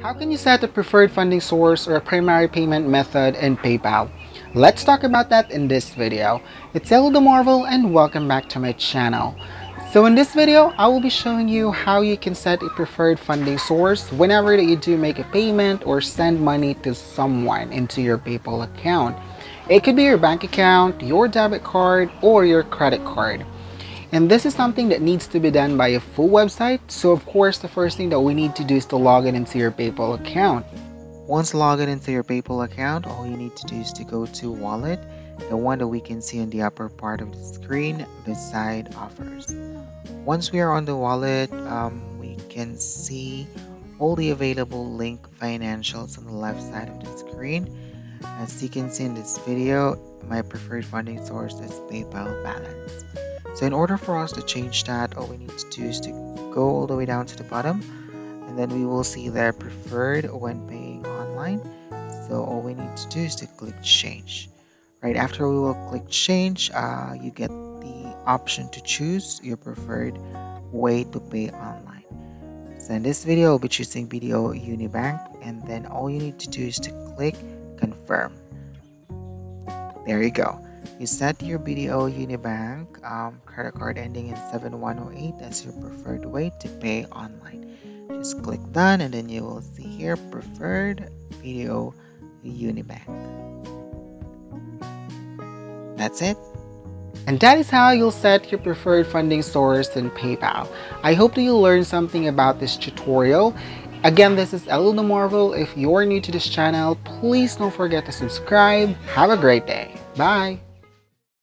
How can you set a preferred funding source or a primary payment method in PayPal? Let's talk about that in this video. It's Eliel the Marvel and welcome back to my channel. So in this video, I will be showing you how you can set a preferred funding source whenever you do make a payment or send money to someone into your PayPal account. It could be your bank account, your debit card, or your credit card. And this is something that needs to be done by a full website, so of course the first thing that we need to do is to log in into your PayPal account. Once logged in into your PayPal account, all you need to do is to go to Wallet, the one that we can see in the upper part of the screen beside Offers. Once we are on the Wallet, we can see all the available link financials on the left side of the screen. As you can see in this video, my preferred funding source is PayPal balance. So in order for us to change that, all we need to do is to go all the way down to the bottom, and then we will see there preferred when paying online. So all we need to do is to click change. Right after we will click change, you get the option to choose your preferred way to pay online. So in this video, I'll be choosing BDO Unibank, and then all you need to do is to click confirm. There you go. You set your BDO Unibank credit card ending in 7108 as your preferred way to pay online. Just click done, and then you will see here preferred BDO Unibank. That's it. And that is how you'll set your preferred funding source in PayPal. I hope that you learned something about this tutorial. Again, this is Eliel the Marvel. If you're new to this channel, please don't forget to subscribe. Have a great day. Bye.